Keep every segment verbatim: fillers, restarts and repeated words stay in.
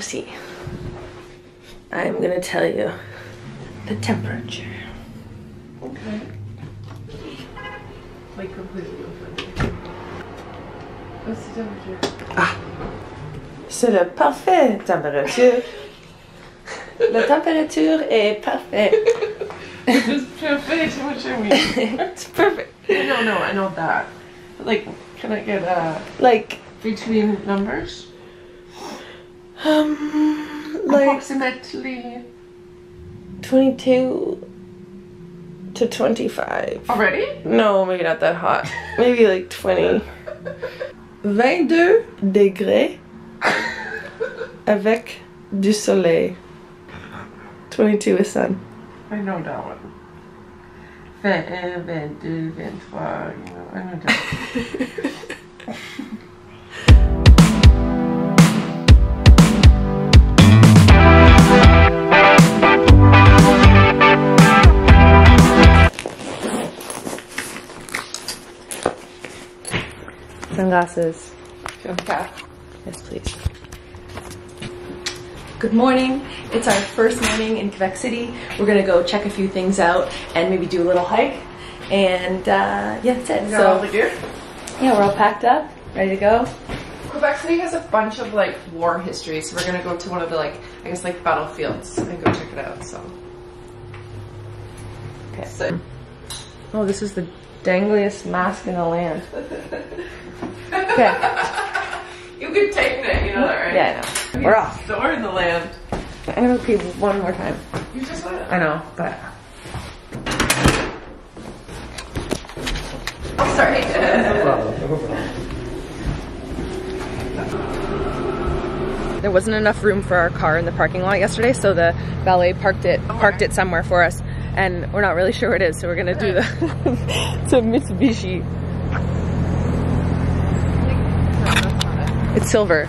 pussy. I'm gonna tell you the temperature. Okay. Like completely open. What's the temperature? Ah! C'est la parfaite température. La température est parfaite. It's perfect. What you mean? It's perfect. No, no, I know that. Like, can I get a like between numbers? Um, like approximately twenty-two to twenty-five. Already? No, maybe not that hot. Maybe like twenty. twenty-deux degrés avec du soleil. twenty-two is sun. I know that one. twenty-one, twenty-two, twenty-three, you know, I know that one. Sunglasses. Okay. Yes, please. Good morning. It's our first morning in Quebec City. We're gonna go check a few things out and maybe do a little hike. And uh, yeah, that's it. You so all here? Yeah, we're all packed up, ready to go. Quebec City has a bunch of like war history, so we're gonna go to one of the like I guess like battlefields and go check it out. So. Okay. So. Oh, this is the dangliest mask in the land. Okay. You can take it, you know that, right? Yeah, I know. We're off. Store in the land. I'm gonna pee one more time. You just let it. I know, but. Oh, sorry. There wasn't enough room for our car in the parking lot yesterday, so the valet parked it, parked it somewhere for us, and we're not really sure what it is, so we're gonna do the it's a Mitsubishi. It's silver.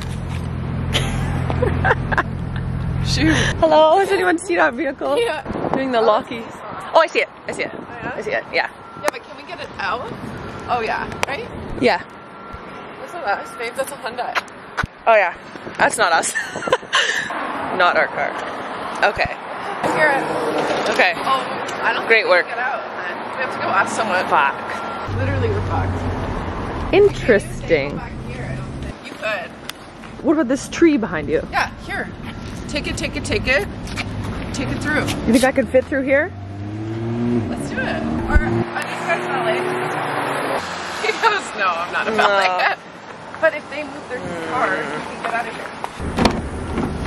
Shoot. Hello, has anyone seen our vehicle? Yeah. Doing the oh, lockies. Oh, I see it. I see it. Oh, yeah? I see it. Yeah. Yeah, but can we get it out? Oh, yeah. Right? Yeah. That's not us, babe. That's a Hyundai. Oh, yeah. That's not us. Not our car. Okay. I hear it. Okay. Oh, I don't Great think work. Get out, then. We have to go ask someone. Fuck. Literally, we're fucked. Interesting. Good. What about this tree behind you? Yeah, here. Take it, take it, take it. Take it through. You think I could fit through here? Let's do it. Or, I just got a ballet. He goes, no, I'm not a ballet. No. But if they move their cars, we can get out of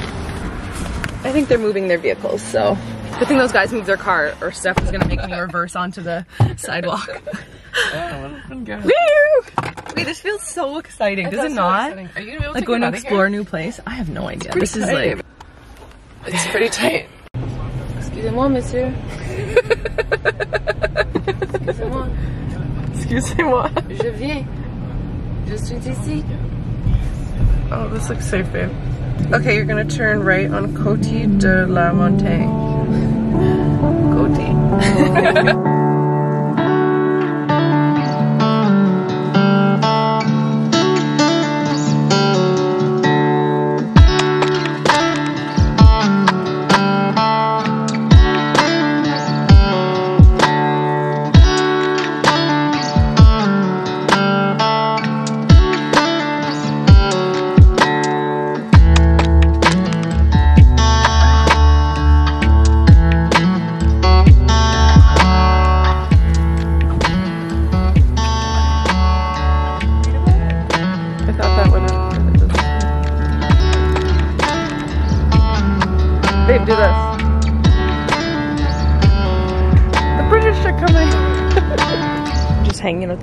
here. I think they're moving their vehicles, so. Good thing those guys moved their car, or Steph was gonna make me reverse onto the sidewalk. Oh, good. Woo! Wait, this feels so exciting, does it not? Exciting. Are you gonna be able like to going to explore a new place? I have no idea. This is tight. Like it's pretty tight. Excusez-moi, monsieur. Excusez-moi. Excusez-moi. Je viens. Je suis ici. Oh, this looks safe, babe. Okay, you're gonna turn right on Côte de la Montagne. Côte.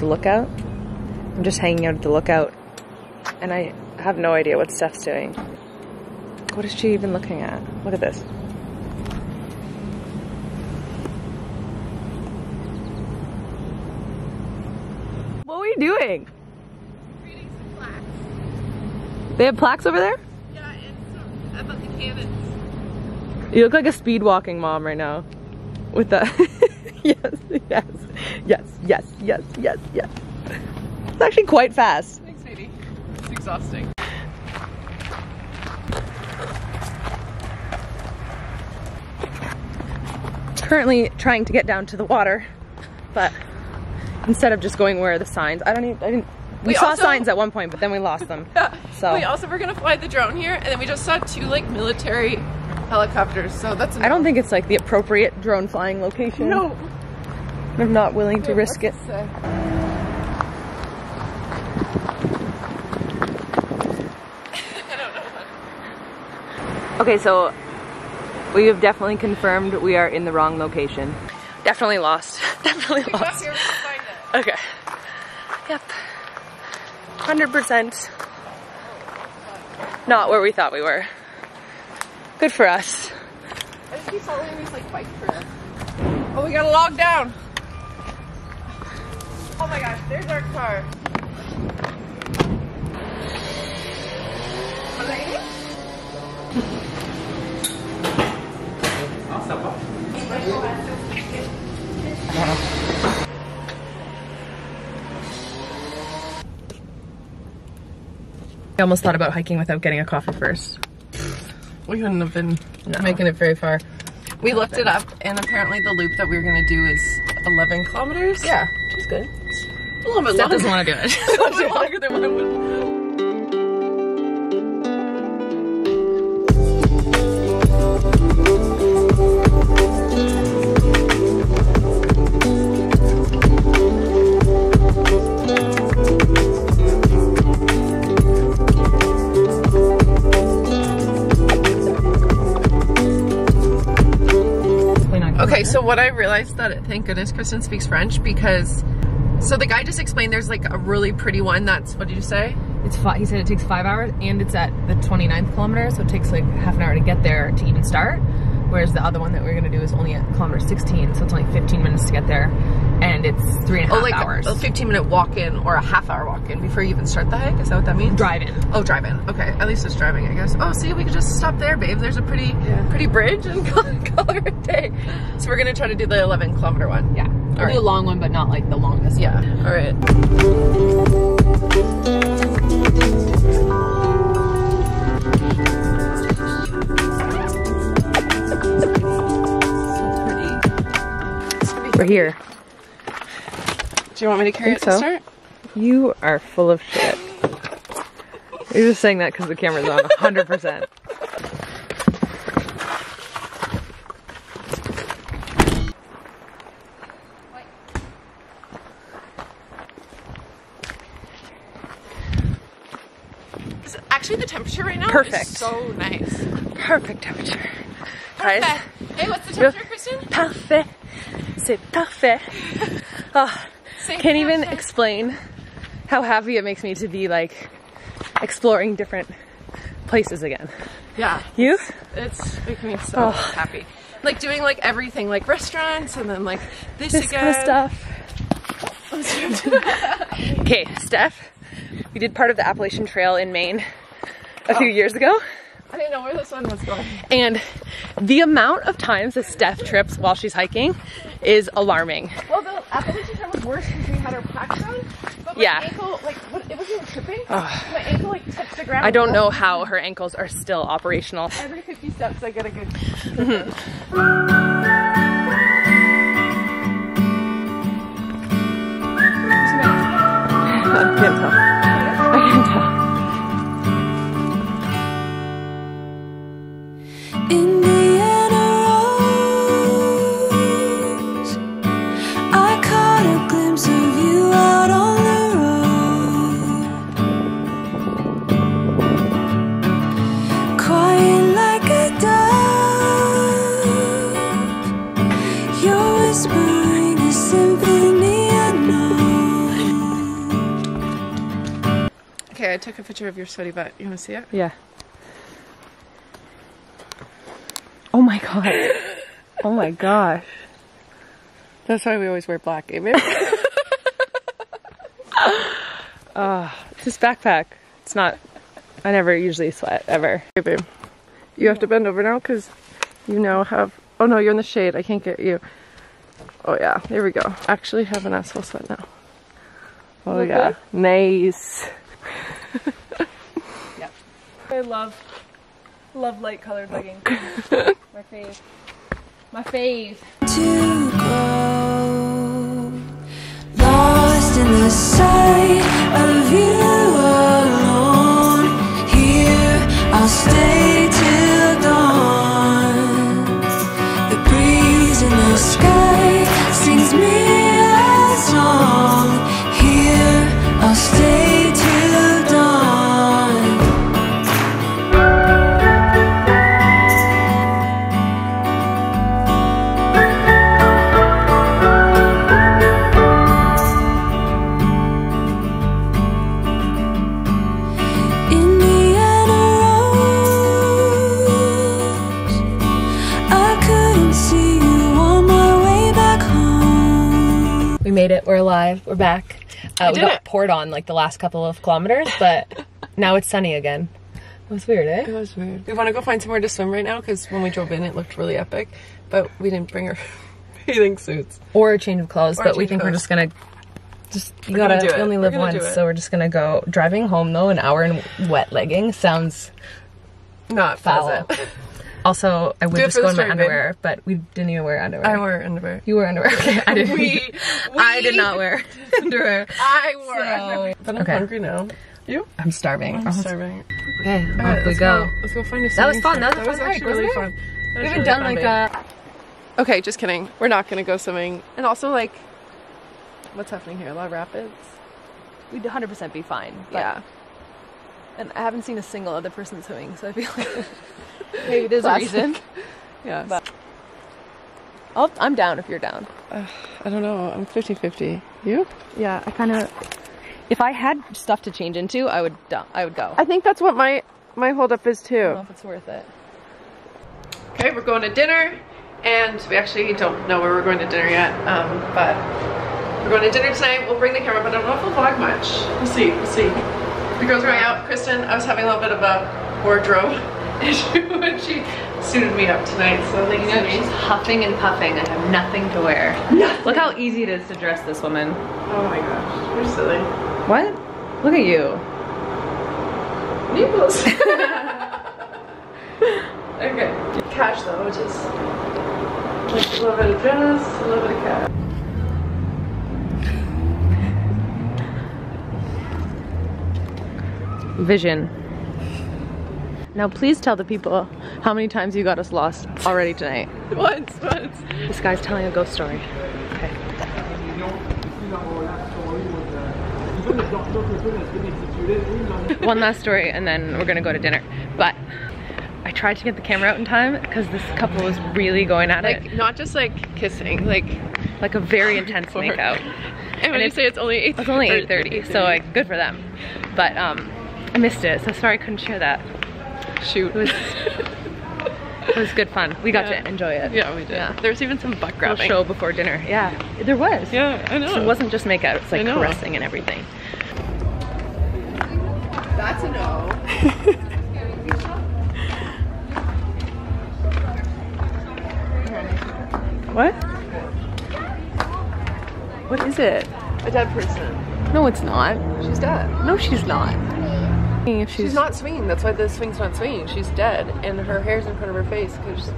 Lookout. I'm just hanging out at the lookout and I have no idea what Steph's doing. What is she even looking at? Look at this. What are we doing? Reading some plaques. They have plaques over there? Yeah, and some about the cannons. You look like a speed walking mom right now. With the yes, yes. Yes, yes, yes, yes, yes. It's actually quite fast. Thanks, baby. It's exhausting. currently trying to get down to the water, but instead of just going where are the signs, I don't even, I didn't, we, we saw also, signs at one point, but then we lost them. Yeah. So we also were gonna fly the drone here, and then we just saw two like military helicopters, so that's enough. I don't think it's like the appropriate drone flying location. No. I'm not willing Dude, to risk it. Say? Okay, so we have definitely confirmed we are in the wrong location. Definitely lost. Definitely lost. Here, find it. Okay. Yep. one hundred percent not where we thought we were. Good for us. I think he saw Larry's like bike for us. Oh, we gotta log down. Oh my gosh, there's our car. I almost thought about hiking without getting a coffee first. We couldn't have been no. making it very far. We looked it up, and apparently the loop that we were gonna do is eleven kilometers. Yeah, which is good. It's a little bit Steph longer. doesn't want to do it. A little bit longer than what I would. Okay, so what I realized that, thank goodness Kristen speaks French, because, so the guy just explained there's like a really pretty one that's, what did you say? It's five, he said it takes five hours and it's at the twenty-ninth kilometer, so it takes like half an hour to get there to even start, whereas the other one that we're gonna do is only at kilometer sixteen, so it's only fifteen minutes to get there, and it's three and a half oh, like hours. A fifteen minute walk in or a half hour walk in before you even start the hike, is that what that means? Drive in. Oh, drive in, okay, at least it's driving, I guess. Oh, see, we could just stop there, babe, there's a pretty yeah. pretty bridge and call it a day. So we're gonna try to do the eleven kilometer one. Yeah, we'll do a long one, but not like the longest Yeah, one. All right. We're here. Do you want me to carry it to start? You are full of shit. You're just saying that because the camera's on one hundred percent. Actually, the temperature right now Perfect. is so nice. Perfect temperature. Perfect. Hey, what's the temperature, Kristen? Perfect. C'est parfait. Oh, can't even explain how happy it makes me to be like exploring different places again. Yeah. You? It's making me so oh. happy. Like doing like everything, like restaurants and then like this, this again. This kind of stuff. Okay, Steph, we did part of the Appalachian Trail in Maine a oh. few years ago. I didn't know where this one was going. And the amount of times that Steph trips while she's hiking is alarming. Well, the Appalachian Trail was worse because we had our packs on, but my yeah. ankle, like, what, it wasn't even tripping. Oh. My ankle, like, touched the ground. I don't know how her ankles are still operational. Every fifty steps, I get a good mm-hmm. I can't tell. I can't tell. I took a picture of your sweaty butt. You want to see it? Yeah. Oh my god. Oh my gosh. That's why we always wear black, amen? uh, this backpack. It's not... I never usually sweat, ever. Hey babe. You have to bend over now because you now have... Oh no, you're in the shade. I can't get you. Oh yeah. There we go. Actually have an asshole sweat now. Oh okay. yeah. Nice. Yep. I love, love light colored leggings. My fave. My fave. to go, lost in the sight of you alone. Here I'll stay till dawn. The breeze in the sky sings me a song. Here I'll stay. We made it, we're alive, we're back. Uh, we got it. poured on like the last couple of kilometers, but now it's sunny again. It was weird, eh? It was weird. We want to go find somewhere to swim right now because when we drove in it looked really epic, but we didn't bring our bathing suits. Or a change of clothes, or but we think clothes. we're just gonna, just, you we're gotta, we only live once, so we're just gonna go. Driving home though, an hour in wet leggings sounds not foul. Also, I would just go in my underwear, but we didn't even wear underwear. I wore underwear. You wore underwear. Okay, I didn't. We, we, I did not wear underwear. I wore so. underwear. But I'm okay. hungry now. You? I'm starving. I'm oh, starving. Okay, off right, we go. go. Let's go find a That was fun. That was, that was fun actually hike, really it? fun. That we haven't really done like a... Okay, just kidding. We're not going to go swimming. And also, like, what's happening here? A lot of rapids? We'd one hundred percent be fine. But... yeah. And I haven't seen a single other person swimming, so I feel like... Maybe there's Classic. a reason. Yeah. But I'll, I'm down if you're down. Uh, I don't know. I'm fifty fifty. You? Yeah. I kind of. If I had stuff to change into, I would. I would go. I think that's what my my holdup is too. I don't know if it's worth it. Okay, we're going to dinner, and we actually don't know where we're going to dinner yet. Um, but we're going to dinner tonight. We'll bring the camera, but I don't know if we'll vlog much. We'll see. We'll see. The girls going out. Kristen, I was having a little bit of a wardrobe issue when she suited me up tonight, so like, you know, she's huffing and puffing and have nothing to wear. Nothing. Look how easy it is to dress this woman. Oh my gosh, you're silly. What? Look at you. Naples. Okay. Cash though, which is like a little bit of dress, a little bit of cash. Vision. Now please tell the people how many times you got us lost already tonight. Once, once. This guy's telling a ghost story. Okay. One last story and then we're gonna go to dinner. But I tried to get the camera out in time because this couple was really going at like, it. Like not just like kissing, like like a very intense makeout. And when and you it's, say it's only eight thirty. It's only eight thirty, so like good for them. But um, I missed it, so sorry I couldn't share that. Shoot. It was, it was good fun. We got yeah. to enjoy it. Yeah, we did. Yeah. There's even some butt grabbing. A show before dinner. Yeah, there was. Yeah, I know. So it wasn't just makeout, it's like caressing and everything. That's a no. What? What is it? A dead person. No, it's not. She's dead. No, she's not. If she's, she's not swinging, that's why the swing's not swinging. She's dead, and her hair's in front of her face because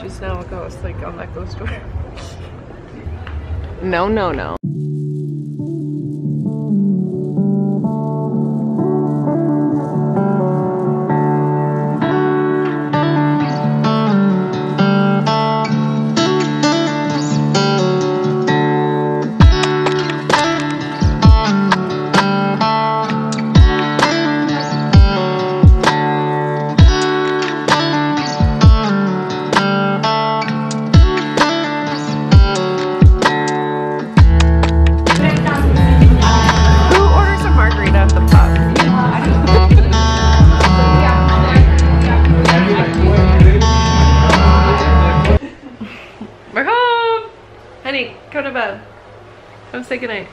she's now a ghost, like on that ghost story. No, no, no. Say goodnight.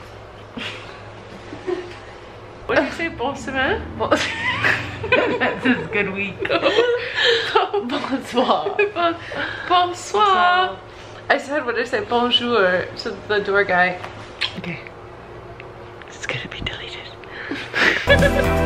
What did you say? Bon semaine? That's a good week. Bonsoir. Bonsoir. Bonsoir. I said, what did I say? Bonjour to the door guy. Okay. This is gonna be deleted.